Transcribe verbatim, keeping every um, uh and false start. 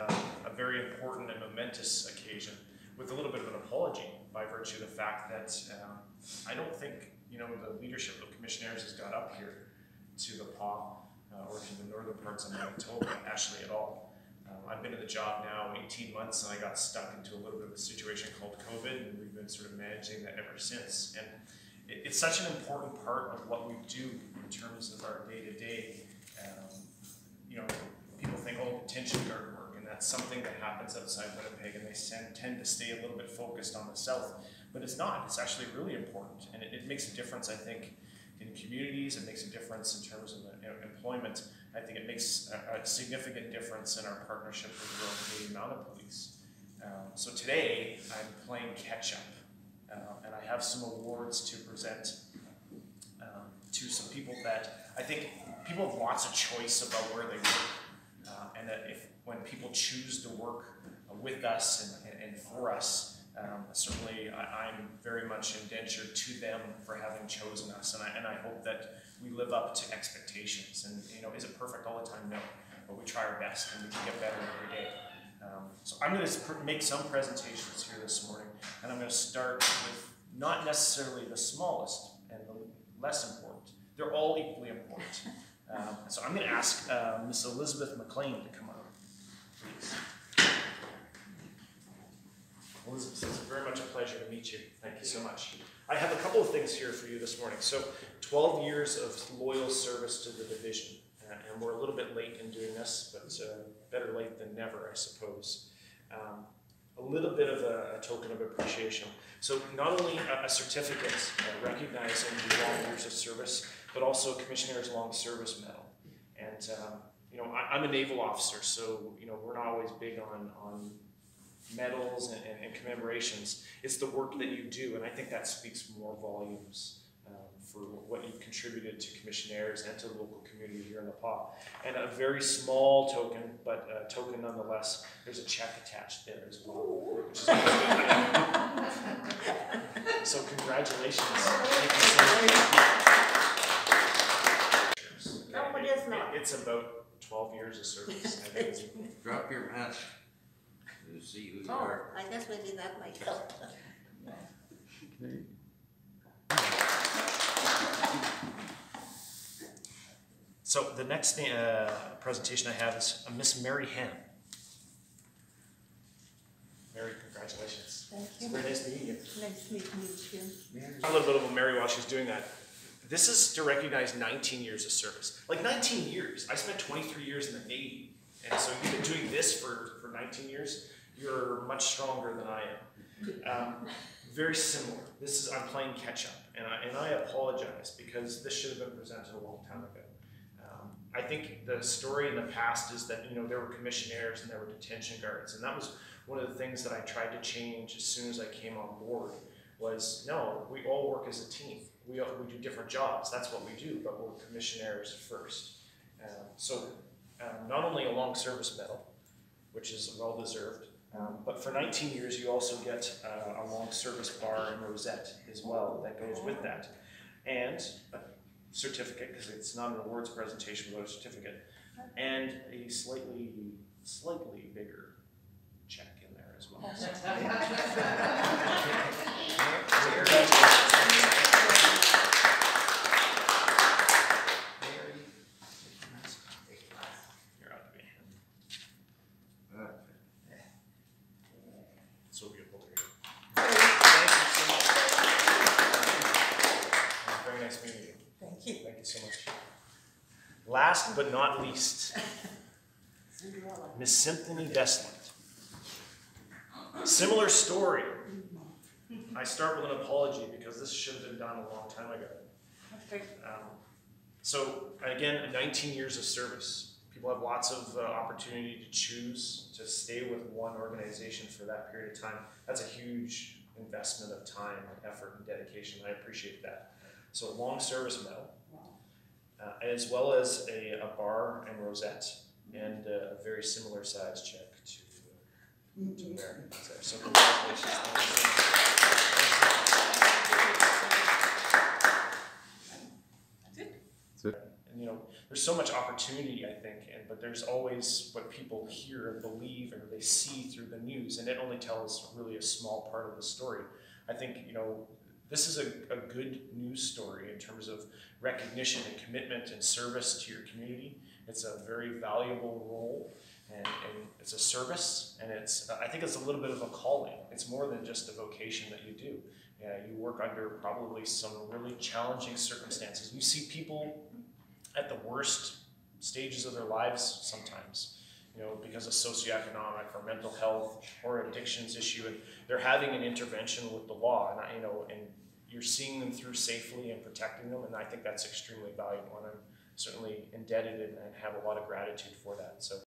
Uh, a very important and momentous occasion with a little bit of an apology by virtue of the fact that um, I don't think, you know, the leadership of Commissionaires has got up here to the Pas uh, or to the northern parts of Manitoba actually at all. Um, I've been in the job now eighteen months, and I got stuck into a little bit of a situation called COVID, and we've been sort of managing that ever since. And it, it's such an important part of what we do in terms of our day-to-day. -day. Um, you know, people think, oh, detention guard work, and that's something that happens outside Winnipeg, and they send, tend to stay a little bit focused on the South. But it's not. It's actually really important, and it, it makes a difference, I think, in communities. It makes a difference in terms of you know, employment. I think it makes a, a significant difference in our partnership with the Royal Canadian Mounted Police. Um, so today, I'm playing catch-up, uh, and I have some awards to present um, to some people that I think people have lots of choice about where they work, uh, and that if when people choose to work with us and, and, and for us, um, certainly I, I'm very much indentured to them for having chosen us, and I, and I hope that we live up to expectations. And you know, is it perfect all the time? No, but we try our best, and we can get better every day. Um, so I'm going to make some presentations here this morning, and I'm going to start with not necessarily the smallest and the less important. They're all equally important. Um, so I'm going to ask uh, Miss Elizabeth McLean to come up, please. Elizabeth, it's very much a pleasure to meet you. Thank you so much. I have a couple of things here for you this morning. So twelve years of loyal service to the division. Uh, and we're a little bit late in doing this, but uh, better late than never, I suppose. Um, a little bit of a, a token of appreciation. So not only a, a certificate uh, recognizing the long years of service, but also Commissionaires Long Service Medal. And, um, you know, I, I'm a naval officer, so, you know, we're not always big on, on medals and, and, and commemorations. It's the work that you do, and I think that speaks more volumes um, for what you've contributed to Commissionaires and to the local community here in the Pas. And a very small token, but a token nonetheless, there's a check attached there as well, which is so congratulations. Thank you so much. No, it is not. It, it's about twelve years of service. I think it's drop your mask. See who you oh, are. I guess we did that myself. Okay. So the next uh, presentation I have is Miss Mary Hamm. Mary, congratulations. Thank you. It's very nice meeting you. Nice meeting you. Mary. A little bit about Mary while she's doing that. This is to recognize nineteen years of service. Like nineteen years. I spent twenty-three years in the Navy, and so you've been doing this for, for nineteen years. You're much stronger than I am. Um, very similar. This is, I'm playing catch up, and I, and I apologize because this should have been presented a long time ago. Um, I think the story in the past is that, you know, there were commissionaires and there were detention guards, and that was one of the things that I tried to change as soon as I came on board was, no, we all work as a team. We, all, we do different jobs, that's what we do, but we're commissionaires first. Um, so um, not only a long service medal, which is well deserved. Um, but for nineteen years, you also get uh, a long service bar and rosette as well that goes with that. And a certificate, because it's not an awards presentation without a certificate. And a slightly, slightly bigger check in there as well. So. Last but not least, Miss Cynthia Bestland. Similar story. I start with an apology because this should have been done a long time ago. Um, so again, nineteen years of service. People have lots of uh, opportunity to choose to stay with one organization for that period of time. That's a huge investment of time, and effort, and dedication. I appreciate that. So long service medal. Uh, as well as a, a bar and rosette, and uh, a very similar size check to, uh, to Mary. So congratulations. That's it. That's it. And you know, there's so much opportunity, I think, and but there's always what people hear and believe and they see through the news, and it only tells really a small part of the story. I think, you know, this is a, a good news story in terms of recognition and commitment and service to your community. It's a very valuable role, and, and it's a service, and it's, I think it's a little bit of a calling. It's more than just a vocation that you do. Yeah, you work under probably some really challenging circumstances. You see people at the worst stages of their lives sometimes, you know, because of socioeconomic or mental health or addictions issue, and they're having an intervention with the law, and I, you know, and you're seeing them through safely and protecting them, and I think that's extremely valuable, and I'm certainly indebted and have a lot of gratitude for that. So